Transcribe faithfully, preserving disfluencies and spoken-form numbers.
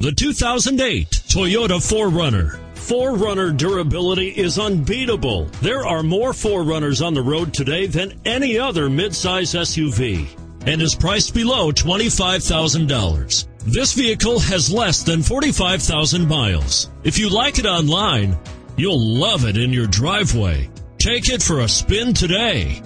The two thousand eight Toyota four runner. four runner durability is unbeatable. There are more four runners on the road today than any other midsize S U V and is priced below twenty-five thousand dollars. This vehicle has less than forty-five thousand miles. If you like it online, you'll love it in your driveway. Take it for a spin today.